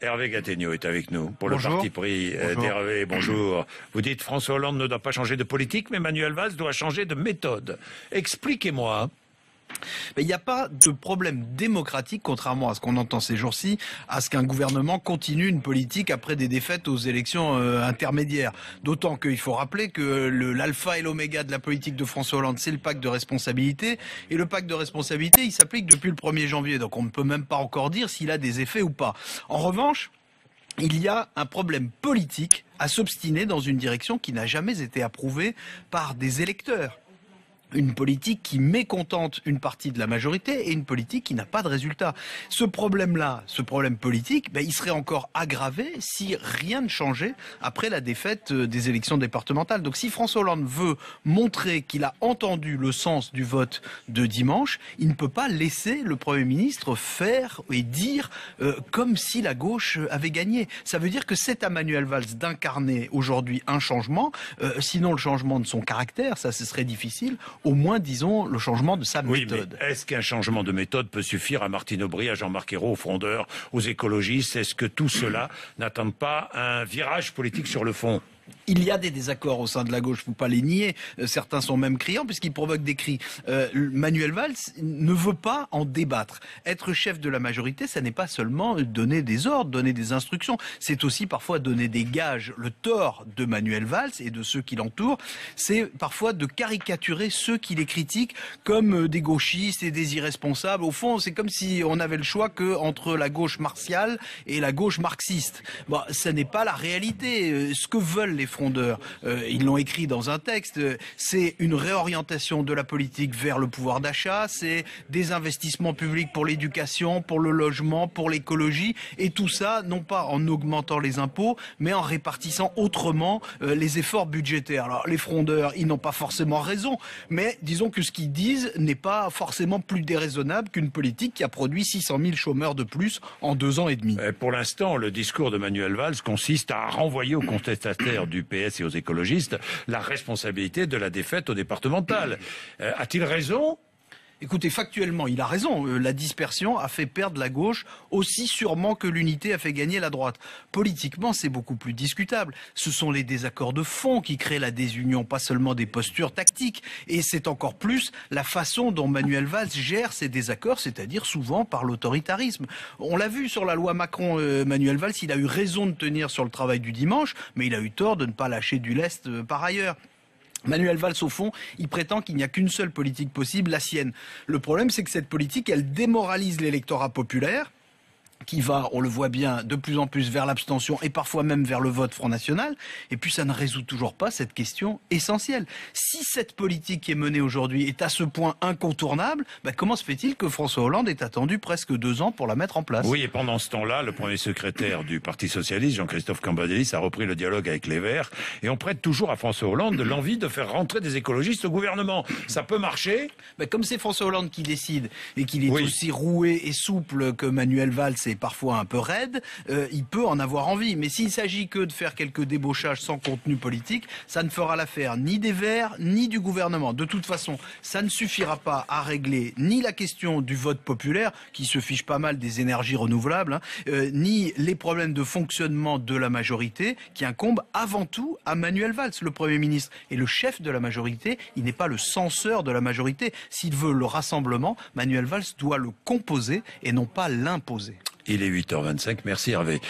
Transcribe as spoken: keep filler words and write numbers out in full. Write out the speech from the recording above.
Hervé Gattegno est avec nous pour bonjour. Le parti pris d'Hervé. Bonjour. Vous dites François Hollande ne doit pas changer de politique, mais Manuel Valls doit changer de méthode. Expliquez-moi. Mais il n'y a pas de problème démocratique, contrairement à ce qu'on entend ces jours-ci, à ce qu'un gouvernement continue une politique après des défaites aux élections euh, intermédiaires. D'autant qu'il faut rappeler que l'alpha et l'oméga de la politique de François Hollande, c'est le pacte de responsabilité. Et le pacte de responsabilité, il s'applique depuis le premier janvier. Donc on ne peut même pas encore dire s'il a des effets ou pas. En revanche, il y a un problème politique à s'obstiner dans une direction qui n'a jamais été approuvée par des électeurs. Une politique qui mécontente une partie de la majorité et une politique qui n'a pas de résultat. Ce problème-là, ce problème politique, ben, il serait encore aggravé si rien ne changeait après la défaite des élections départementales. Donc si François Hollande veut montrer qu'il a entendu le sens du vote de dimanche, il ne peut pas laisser le Premier ministre faire et dire euh, comme si la gauche avait gagné. Ça veut dire que c'est à Manuel Valls d'incarner aujourd'hui un changement, euh, sinon le changement de son caractère, ça ce serait difficile. Au moins, disons, le changement de sa méthode. Oui, est-ce qu'un changement de méthode peut suffire à Martine Aubry, à Jean-Marc Ayrault, aux frondeurs, aux écologistes? Est-ce que tout cela n'attend pas un virage politique sur le fond? Il y a des désaccords au sein de la gauche, faut pas les nier. Certains sont même criants puisqu'ils provoquent des cris. Euh, Manuel Valls ne veut pas en débattre. Être chef de la majorité, ça n'est pas seulement donner des ordres, donner des instructions. C'est aussi parfois donner des gages. Le tort de Manuel Valls et de ceux qui l'entourent, c'est parfois de caricaturer ceux qui les critiquent comme des gauchistes et des irresponsables. Au fond, c'est comme si on avait le choix que entre la gauche martiale et la gauche marxiste. Bon, ça n'est pas la réalité. Ce que veulent les frondeurs, euh, ils l'ont écrit dans un texte, euh, c'est une réorientation de la politique vers le pouvoir d'achat, c'est des investissements publics pour l'éducation, pour le logement, pour l'écologie, et tout ça, non pas en augmentant les impôts, mais en répartissant autrement euh, les efforts budgétaires. Alors, les frondeurs, ils n'ont pas forcément raison, mais disons que ce qu'ils disent n'est pas forcément plus déraisonnable qu'une politique qui a produit six cent mille chômeurs de plus en deux ans et demi. Et pour l'instant, le discours de Manuel Valls consiste à renvoyer aux contestataires du P S et aux écologistes la responsabilité de la défaite aux départementales. Euh, a-t-il raison ? Écoutez, factuellement, il a raison. La dispersion a fait perdre la gauche aussi sûrement que l'unité a fait gagner la droite. Politiquement, c'est beaucoup plus discutable. Ce sont les désaccords de fond qui créent la désunion, pas seulement des postures tactiques. Et c'est encore plus la façon dont Manuel Valls gère ces désaccords, c'est-à-dire souvent par l'autoritarisme. On l'a vu sur la loi Macron, euh, Manuel Valls, il a eu raison de tenir sur le travail du dimanche, mais il a eu tort de ne pas lâcher du lest euh, par ailleurs. Manuel Valls, au fond, il prétend qu'il n'y a qu'une seule politique possible, la sienne. Le problème, c'est que cette politique, elle démoralise l'électorat populaire, qui va, on le voit bien, de plus en plus vers l'abstention et parfois même vers le vote Front National. Et puis ça ne résout toujours pas cette question essentielle. Si cette politique qui est menée aujourd'hui est à ce point incontournable, bah comment se fait-il que François Hollande ait attendu presque deux ans pour la mettre en place? Oui, et pendant ce temps-là, le premier secrétaire du Parti Socialiste, Jean-Christophe Cambadélis, a repris le dialogue avec les Verts. Et on prête toujours à François Hollande l'envie de faire rentrer des écologistes au gouvernement. Ça peut marcher? Bah comme c'est François Hollande qui décide et qu'il est oui. aussi roué et souple que Manuel Valls, et parfois un peu raide, euh, il peut en avoir envie. Mais s'il s'agit que de faire quelques débauchages sans contenu politique, ça ne fera l'affaire ni des Verts, ni du gouvernement. De toute façon, ça ne suffira pas à régler ni la question du vote populaire, qui se fiche pas mal des énergies renouvelables, hein, euh, ni les problèmes de fonctionnement de la majorité, qui incombent avant tout à Manuel Valls, le Premier ministre. Et le chef de la majorité, il n'est pas le censeur de la majorité. S'il veut le rassemblement, Manuel Valls doit le composer et non pas l'imposer. Il est huit heures vingt-cinq, merci Hervé.